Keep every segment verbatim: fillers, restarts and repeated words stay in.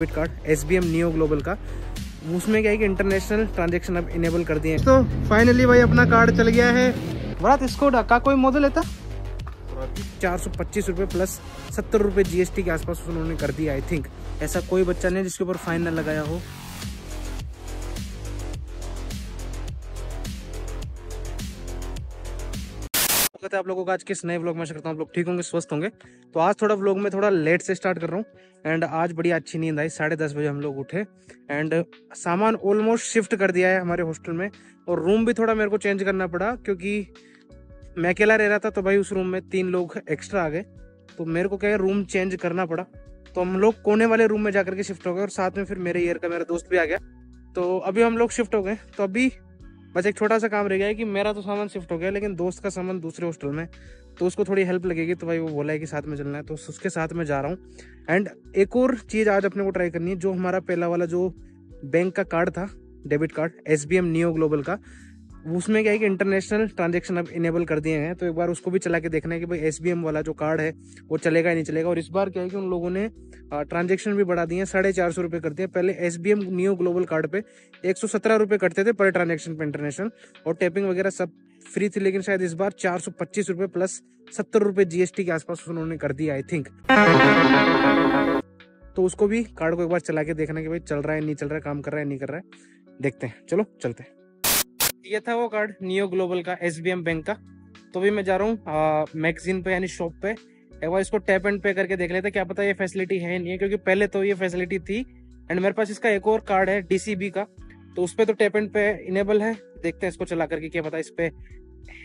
Debit card SBM Neo Global का, उसमें क्या है कि इंटरनेशनल ट्रांजेक्शन अब इनेबल कर दिए हैं। तो फाइनली भाई अपना कार्ड चल गया है। व्रत इसको का कोई मॉडल लेता चार सौ पच्चीस रुपये प्लस सत्तर रुपये जीएसटी के आसपास उन्होंने कर दिया। आई थिंक ऐसा कोई बच्चा नहीं जिसके ऊपर फाइन ना लगाया हो। आप लोगों का आज किस नए व्लॉग में आशा करता हूं आप लोग ठीक होंगे, स्वस्थ होंगे। तो आज थोड़ा व्लॉग में थोड़ा लेट से स्टार्ट कर रहा हूं एंड आज बड़ी अच्छी नींद आई। साढ़े दस बजे हम लोग उठे एंड सामान ऑलमोस्ट शिफ्ट कर दिया है हमारे हॉस्टल में, और रूम भी थोड़ा मेरे को चेंज करना पड़ा क्योंकि मैं अकेला रह रहा था। तो भाई उस रूम में तीन लोग एक्स्ट्रा आ गए तो मेरे को क्या है रूम चेंज करना पड़ा। तो हम लोग कोने वाले रूम में जाकर के शिफ्ट हो गए और साथ में फिर मेरे ईयर का मेरा दोस्त भी आ गया। तो अभी हम लोग शिफ्ट हो गए। तो अभी बस एक छोटा सा काम रह गया है कि मेरा तो सामान शिफ्ट हो गया लेकिन दोस्त का सामान दूसरे हॉस्टल में, तो उसको थोड़ी हेल्प लगेगी। तो भाई वो बोला है कि साथ में चलना है तो उसके साथ में जा रहा हूँ। एंड एक और चीज़ आज अपने को ट्राई करनी है, जो हमारा पहला वाला जो बैंक का कार्ड था debit card SBM Neo Global का, उसमें क्या है कि इंटरनेशनल ट्रांजेक्शन अब इनेबल कर दिए हैं। तो एक बार उसको भी चला के देखना है कि भाई एसबीएम वाला जो कार्ड है वो चलेगा या नहीं चलेगा। और इस बार क्या है कि उन लोगों ने ट्रांजेक्शन भी बढ़ा दिए हैं, साढ़े चार सौ रुपये कर दिए। पहले एसबीएम नियो ग्लोबल कार्ड पे एक सौ सत्रह रुपये कटते थे पर ट्रांजेक्शन पे इंटरनेशनल, और टैपिंग वगैरह सब फ्री थी। लेकिन शायद इस बार चार सौ पच्चीस रुपये प्लस सत्तर रुपये जीएसटी के आसपास उन्होंने कर दिया आई थिंक। तो उसको भी कार्ड को एक बार चला के देखना कि भाई चल रहा है नहीं चल रहा है, काम कर रहा है नहीं कर रहा है, देखते हैं। चलो चलते हैं। ये था वो कार्ड नियो ग्लोबल का एसबीएम बैंक का। तो भी मैं जा रहा हूँ मैगजीन पे यानी शॉप पे, एक बार इसको टैप एंड पे करके देख लेते हैं। क्या पता ये फैसिलिटी है नहीं है, क्योंकि पहले तो ये फैसिलिटी थी। एंड मेरे पास इसका एक और कार्ड है डीसीबी का, तो उस पर तो टैप एंड पे इनेबल है। देखते हैं इसको चला करके क्या पता इस पे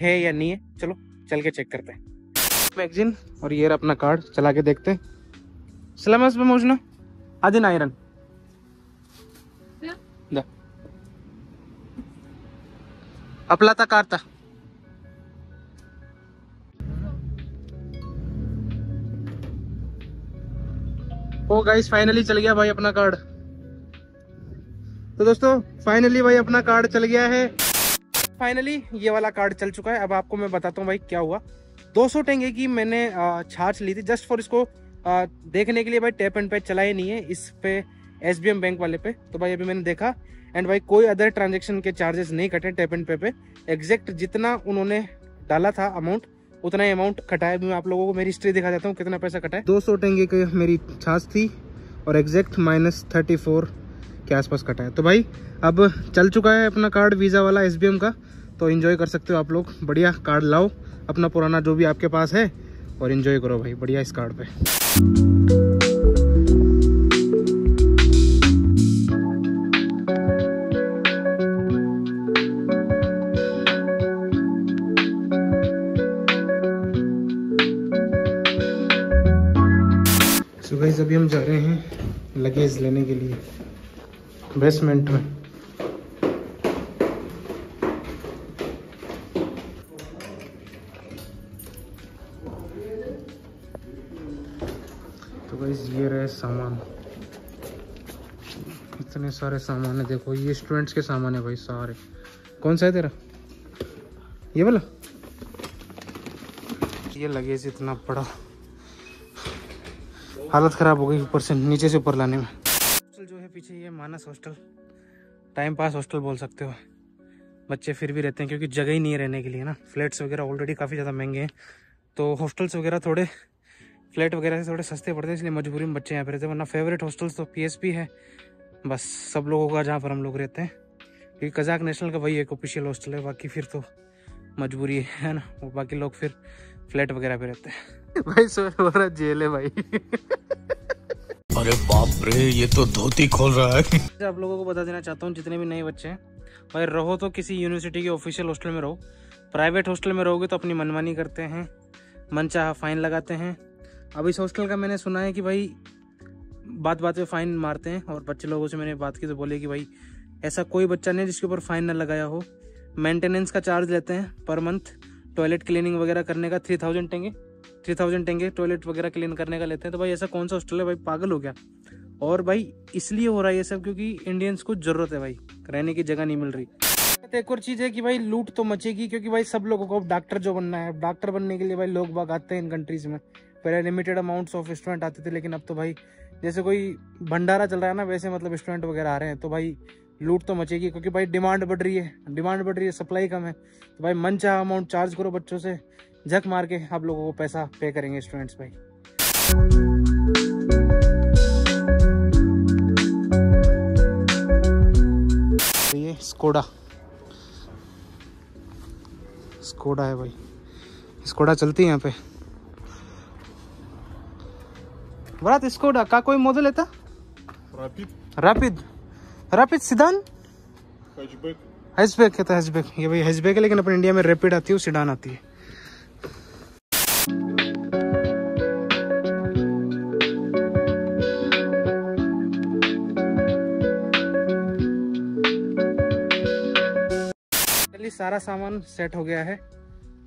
है या नहीं है। चलो चल के चेक करते हैं मैगजीन। और ये अपना कार्ड चला के देखते हैं। सलाम पे मोजना आदिन आयरन अपला था कार था। ओ गाइस फाइनली चल गया भाई अपना कार्ड। तो दोस्तों फाइनली भाई अपना कार्ड चल गया है। फाइनली ये वाला कार्ड चल चुका है। अब आपको मैं बताता हूँ भाई क्या हुआ। दो सौ टेंगे की मैंने छाछ ली थी जस्ट फॉर इसको देखने के लिए। भाई टैप एंड पे चला ही नहीं है इस पे एसबीएम बैंक वाले पे। तो भाई अभी मैंने देखा एंड भाई कोई अदर ट्रांजेक्शन के चार्जेस नहीं कटे टैप एंड पे पे। एग्जैक्ट जितना उन्होंने डाला था अमाउंट उतना ही अमाउंट कटा है। मैं आप लोगों को मेरी हिस्ट्री दिखा देता हूँ कितना पैसा कटा है। दो सौ टेंगे की मेरी छाछ थी और एग्जैक्ट माइनस थर्टी फोर के आसपास कटा है। तो भाई अब चल चुका है अपना कार्ड वीज़ा वाला एसबीएम का, तो इन्जॉय कर सकते हो आप लोग। बढ़िया कार्ड लाओ अपना पुराना जो भी आपके पास है और इन्जॉय करो भाई बढ़िया इस कार्ड पर। अभी हम जा रहे हैं लगेज लेने के लिए बेसमेंट में। तो भाई ये रहे सामान, इतने सारे सामान है। देखो ये स्टूडेंट्स के सामान है भाई सारे। कौन सा है तेरा ये वाला? ये लगेज इतना बड़ा, हालत ख़राब हो गई ऊपर से नीचे से ऊपर लाने में। हॉस्टल जो है पीछे ये Manas hostel, time pass hostel बोल सकते हो। बच्चे फिर भी रहते हैं क्योंकि जगह ही नहीं है रहने के लिए ना। फ्लैट्स वगैरह ऑलरेडी काफ़ी ज़्यादा महंगे हैं तो हॉस्टल्स वगैरह थोड़े फ्लैट वगैरह से थोड़े सस्ते पड़ते हैं, इसलिए मजबूरी में बच्चे यहाँ पर रहते हैं। वरना फेवरेट हॉस्टल्स तो पी एस पी है बस सब लोगों का, जहाँ पर हम लोग रहते हैं क्योंकि कजाक नेशनल का वही एक ऑफिशियल हॉस्टल है। बाकी फिर तो मजबूरी है ना, और बाकी लोग फिर फ्लैट वगैरह पे रहते हैं। भाई सोरा जेल है भाई। अरे बाप रे ये तो धोती खोल रहा है। आप लोगों को बता देना चाहता हूँ जितने भी नए बच्चे हैं भाई, रहो तो किसी यूनिवर्सिटी के ऑफिशियल हॉस्टल में रहो। प्राइवेट हॉस्टल में रहोगे तो अपनी मनमानी करते हैं, मनचाहा फाइन लगाते हैं। अब इस हॉस्टल का मैंने सुना है कि भाई बात बात पे फाइन मारते हैं, और बच्चे लोगों से मैंने बात की तो बोले कि भाई ऐसा कोई बच्चा नहीं जिसके ऊपर फाइन ना लगाया हो। मेंटेनेंस का चार्ज लेते हैं पर मंथ, टॉयलेट क्लीनिंग वगैरह करने का three thousand tenge three thousand tenge toilet वगैरह क्लीन करने का लेते हैं। तो भाई ऐसा कौन सा हॉस्टल है भाई, पागल हो गया। और भाई इसलिए हो रहा है ये सब क्योंकि इंडियंस को ज़रूरत है भाई, रहने की जगह नहीं मिल रही। एक और चीज़ है कि भाई लूट तो मचेगी क्योंकि भाई सब लोगों को अब डॉक्टर जो बनना है। डॉक्टर बनने के लिए भाई लोग बाग आते हैं इन कंट्रीज़ में। पहले लिमिटेड अमाउंट्स ऑफ स्टूडेंट आते थे लेकिन अब तो भाई जैसे कोई भंडारा चल रहा है ना, वैसे मतलब स्टूडेंट वगैरह आ रहे हैं तो भाई लूट तो मचेगी, क्योंकि भाई डिमांड बढ़ रही है, डिमांड बढ़ रही है, सप्लाई कम है। तो भाई मनचाहा अमाउंट चार्ज करो बच्चों से, झक मार के आप लोगों को पैसा पे करेंगे स्टूडेंट्स भाई। ये स्कोडा स्कोडा है भाई, स्कोडा चलती है यहाँ पे बरात। स्कोडा का कोई मॉडल लेता? Rapid Rapid Rapid sedan, hatchback hatchback कहता है, हैचबैक। ये भाई हैचबैक है, लेकिन अपने इंडिया में रैपिड आती है, सिडान आती है। सारा सामान सेट हो गया है,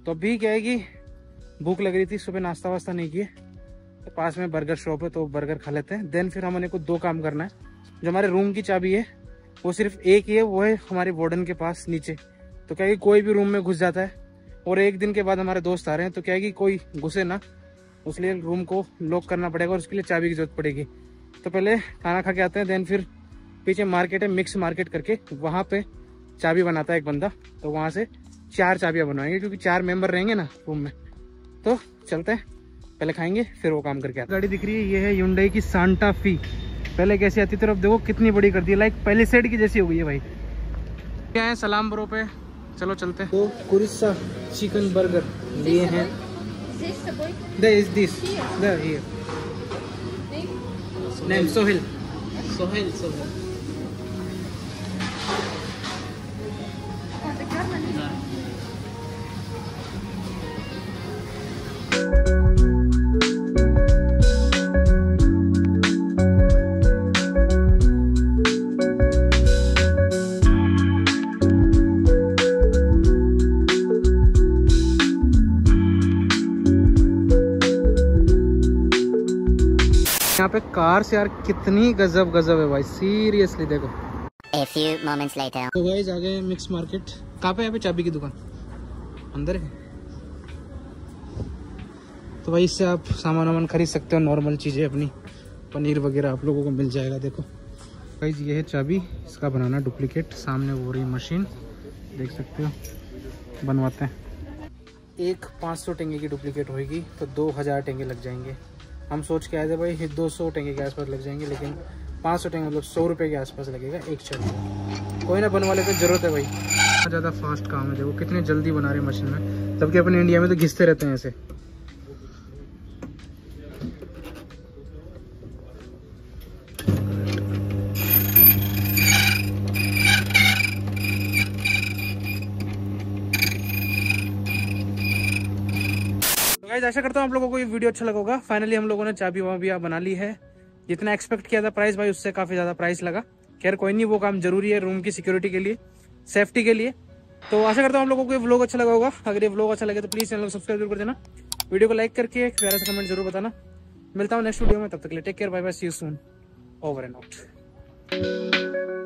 तो अभी क्या है कि भूख लग रही थी, सुबह नाश्ता वास्ता नहीं किए। तो पास में बर्गर शॉप है तो बर्गर खा लेते हैं। देन फिर हमने को दो काम करना है। जो हमारे रूम की चाबी है वो सिर्फ एक ही है, वो है हमारे वार्डन के पास नीचे। तो क्या है कि कोई भी रूम में घुस जाता है, और एक दिन के बाद हमारे दोस्त आ रहे हैं तो क्या है कि कोई घुसे ना, उसके लिए रूम को लॉक करना पड़ेगा और उसके लिए चाबी की जरूरत पड़ेगी। तो पहले खाना खा के आते हैं, देन फिर पीछे मार्केट है, मिक्स मार्केट करके, वहाँ पर चाबी बनाता है एक बंदा, तो वहाँ से चार चाबियाँ बनवाएंगे क्योंकि चार मेंबर रहेंगे ना रूम में। तो चलते हैं, पहले खाएंगे फिर वो काम करके आते हैं। गाड़ी दिख रही है, ये है Hyundai की सांता फी। पहले कैसी आती थी और अब देखो कितनी बड़ी कर दी है, लाइक पहले सेड की जैसी हो गई है भाई। क्या है सलाम ब्रो पे, चलो चलते हैं। तो कुरिसा चिकन बर्गर ये है, सोहेल सोहेल सोहेल यहाँ पे कार से यार कितनी गजब गजब है भाई, सीरियसली देखो। A few moments later. तो गाइस आ गए मिक्स मार्केट। कहाँ पे है पे चाबी की दुकान? अंदर है। तो भाई इससे आप सामान वामान खरीद सकते हो, नॉर्मल चीजें अपनी, पनीर वगैरह आप लोगों को मिल जाएगा। देखो गाइस ये है चाबी, इसका बनाना डुप्लीकेट। सामने वो रही मशीन, देख सकते हो, बनवाते हैं। एक पाँच सौ टेंगे की डुप्लीकेट होगी तो दो हज़ार टेंगे लग जाएंगे। हम सोच के आए थे भाई दो सौ टेंगे के आसपास लग जाएंगे, लेकिन पाँच सौ टेंगे मतलब सौ रुपये के आसपास लगेगा एक चाबी। कोई ना, बनवा लेते, जरूरत है भाई। बहुत ज़्यादा फास्ट काम है, देखो कितने जल्दी बना रहे मशीन में, जबकि अपने इंडिया में तो घिसते रहते हैं ऐसे। आशा करता हूँ आप लोगों को ये वीडियो अच्छा लगा होगा। फाइनली हम लोगों ने चाबी वाबिया बना ली है। जितना एक्सपेक्ट किया था प्राइस भाई, उससे काफी ज्यादा प्राइस लगा। खैर कोई नहीं, वो काम जरूरी है रूम की सिक्योरिटी के लिए, सेफ्टी के लिए। तो आशा करता हूँ आप लोगों को ये व्लॉग अच्छा लगा होगा। अगर ये व्लॉग अच्छा लगे तो प्लीज चैनल को सब्सक्राइब जरूर कर देना, वीडियो को लाइक करके प्यारा सा कमेंट जरूर बताना। मिलता हूँ नेक्स्ट वीडियो में, तब तक के लिए take care, bye bye, see you soon, over and out.